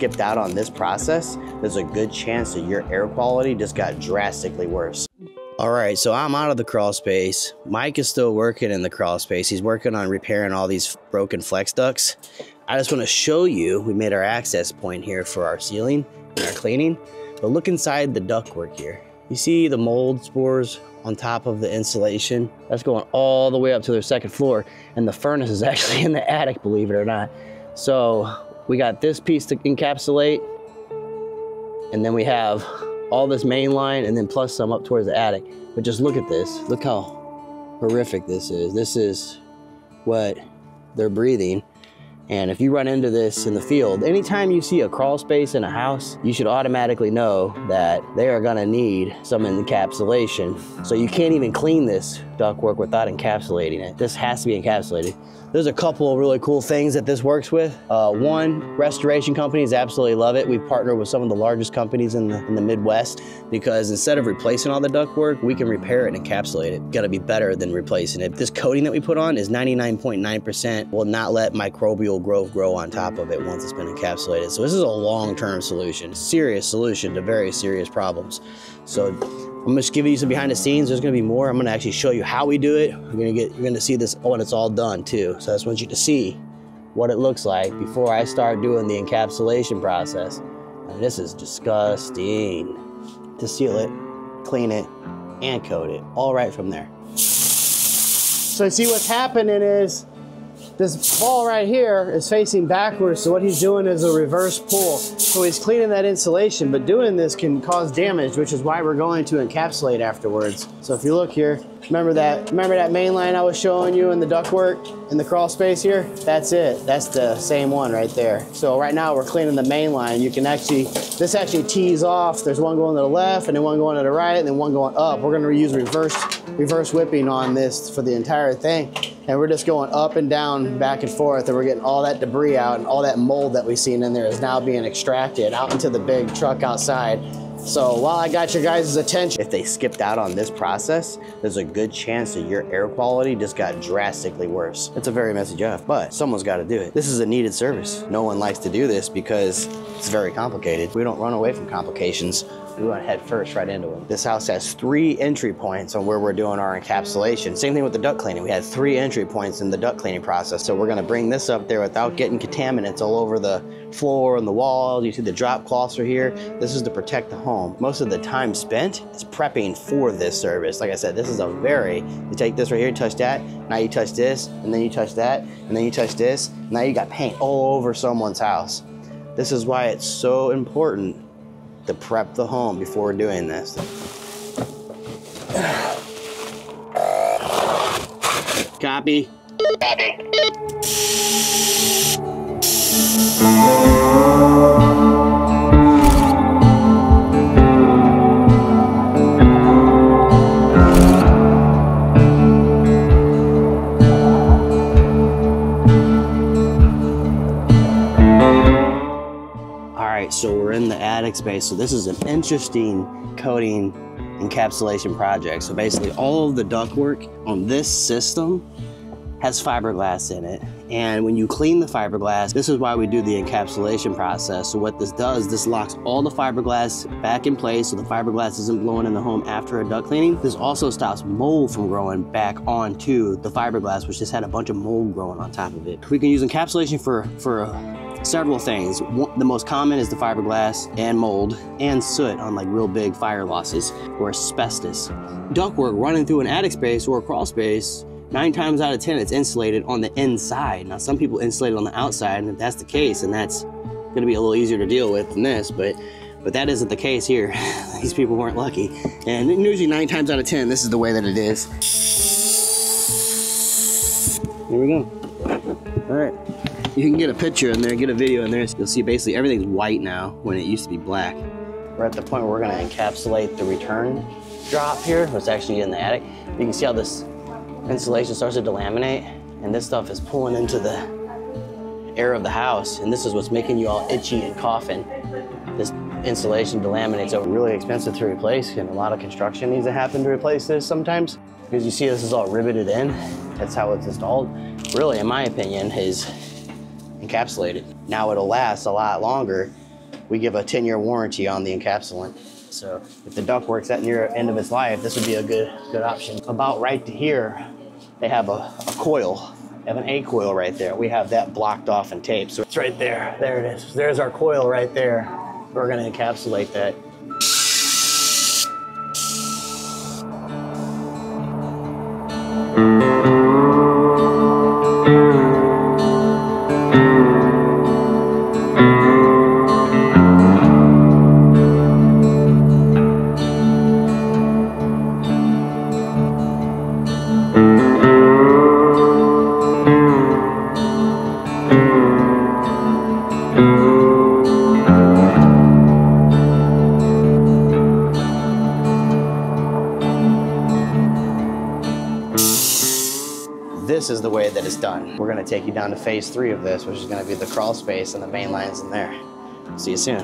skipped out on this process, there's a good chance that your air quality just got drastically worse. All right, so I'm out of the crawl space. Mike is still working in the crawl space. He's working on repairing all these broken flex ducts. I just want to show you, we made our access point here for our sealing and our cleaning, but look inside the ductwork here. You see the mold spores on top of the insulation? That's going all the way up to their second floor, and the furnace is actually in the attic, believe it or not. So we got this piece to encapsulate, and then we have all this main line, and then plus some up towards the attic. But just look at this. Look how horrific this is. This is what they're breathing. And if you run into this in the field, anytime you see a crawl space in a house, you should automatically know that they are gonna need some encapsulation. So you can't even clean this ductwork without encapsulating it. This has to be encapsulated. There's a couple of really cool things that this works with. One, restoration companies absolutely love it. We've partnered with some of the largest companies in the Midwest, because instead of replacing all the ductwork, we can repair it and encapsulate it. Gotta be better than replacing it. This coating that we put on is 99.9%, will not let microbial growth grow on top of it once it's been encapsulated. So this is a long-term solution, serious solution to very serious problems. So I'm just giving you some behind the scenes. There's gonna be more. I'm gonna actually show you how we do it. You're gonna see this when it's all done too. So I just want you to see what it looks like before I start doing the encapsulation process. I mean, this is disgusting. To seal it, clean it, and coat it, all right from there. So see what's happening is, this ball right here is facing backwards, so what he's doing is a reverse pull. So he's cleaning that insulation, but doing this can cause damage, which is why we're going to encapsulate afterwards. So if you look here, remember that main line I was showing you in the ductwork in the crawl space here? That's it. That's the same one right there. So right now we're cleaning the main line. You can actually, this actually tees off. There's one going to the left, and then one going to the right, and then one going up. We're gonna use reverse whipping on this for the entire thing. And we're just going up and down, back and forth, and we're getting all that debris out, and all that mold that we've seen in there is now being extracted out into the big truck outside. So while I got your guys' attention, if they skipped out on this process, there's a good chance that your air quality just got drastically worse. It's a very messy job, but someone's got to do it. This is a needed service. No one likes to do this because it's very complicated. We don't run away from complications. We went head first right into them. This house has 3 entry points on where we're doing our encapsulation. Same thing with the duct cleaning. We had 3 entry points in the duct cleaning process. So we're gonna bring this up there without getting contaminants all over the floor and the walls. You see the drop cloths are here. This is to protect the home. Most of the time spent is prepping for this service. Like I said, this is a very, you take this right here, touch that, now you touch this, and then you touch that, and then you touch this. Now you got paint all over someone's house. This is why it's so important to prep the home before doing this. Copy. Copy. So we're in the attic space. So this is an interesting coating encapsulation project. So basically all of the ductwork on this system has fiberglass in it. And when you clean the fiberglass, this is why we do the encapsulation process. So what this does, this locks all the fiberglass back in place so the fiberglass isn't blowing in the home after a duct cleaning. This also stops mold from growing back onto the fiberglass, which just had a bunch of mold growing on top of it. We can use encapsulation for several things. The most common is the fiberglass and mold and soot on like real big fire losses or asbestos. Ductwork running through an attic space or a crawl space, 9 times out of 10, it's insulated on the inside. Now some people insulate it on the outside, and if that's the case, and that's gonna be a little easier to deal with than this, but that isn't the case here. These people weren't lucky. And usually 9 times out of 10, this is the way that it is. Here we go. All right. You can get a picture in there, get a video in there. You'll see basically everything's white now when it used to be black. We're at the point where we're gonna encapsulate the return drop here, what's actually in the attic. You can see how this insulation starts to delaminate, and this stuff is pulling into the air of the house, and this is what's making you all itchy and coughing. This insulation delaminates over. Really expensive to replace, and a lot of construction needs to happen to replace this sometimes. Because you see this is all riveted in. That's how it's installed. Really, in my opinion, is encapsulated. Now it'll last a lot longer we give a 10-year warranty on the encapsulant. So if the ductwork's at near end of its life, this would be a good option. About right to here, they have a coil. They have an A coil right there. We have that blocked off and taped. So it's right there. There it is. There's our coil right there. We're going to encapsulate that. This is the way that it's done. We're gonna take you down to phase 3 of this, which is gonna be the crawl space and the main lines in there. See you soon.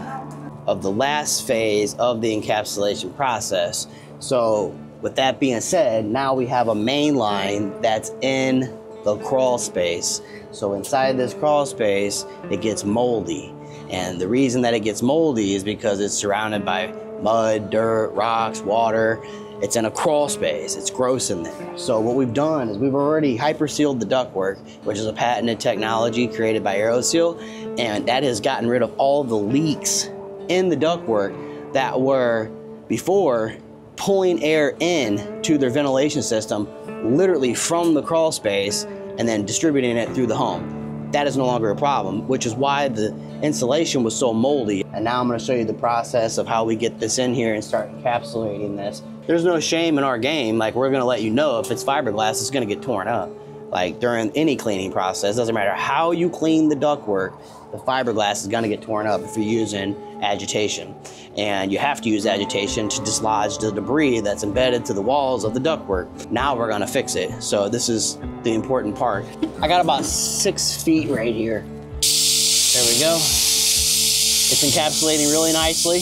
Of the last phase of the encapsulation process. So with that being said, now we have a main line that's in the crawl space. So inside this crawl space, it gets moldy. And the reason that it gets moldy is because it's surrounded by mud, dirt, rocks, water. It's in a crawl space, it's gross in there. So what we've done is we've already hyper-sealed the ductwork, which is a patented technology created by Aeroseal, and that has gotten rid of all the leaks in the ductwork that were before pulling air in to their ventilation system, literally from the crawl space, and then distributing it through the home. That is no longer a problem, which is why the insulation was so moldy. And now I'm gonna show you the process of how we get this in here and start encapsulating this. There's no shame in our game. Like, we're gonna let you know if it's fiberglass, it's gonna get torn up. Like, during any cleaning process, doesn't matter how you clean the ductwork, the fiberglass is gonna get torn up if you're using agitation. And you have to use agitation to dislodge the debris that's embedded to the walls of the ductwork. Now we're gonna fix it. So this is the important part. I got about 6 feet right here. There we go. It's encapsulating really nicely.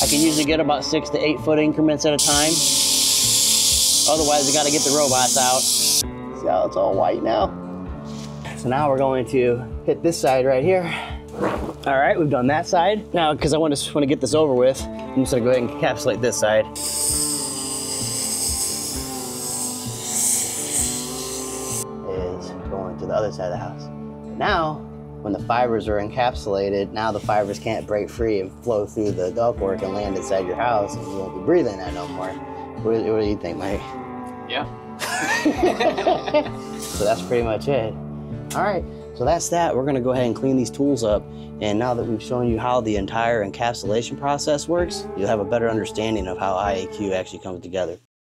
I can usually get about 6 to 8 foot increments at a time. Otherwise, I gotta get the robots out. See how it's all white now? So now we're going to hit this side right here. All right, we've done that side. Now, because I want to get this over with, I'm just gonna go ahead and encapsulate this side. Is going to the other side of the house. Now, when the fibers are encapsulated, now the fibers can't break free and flow through the ductwork and land inside your house, and you won't be breathing that no more. What do you think, Mike? Yeah. So that's pretty much it. All right, so that's that. We're gonna go ahead and clean these tools up. And now that we've shown you how the entire encapsulation process works, you'll have a better understanding of how IAQ actually comes together.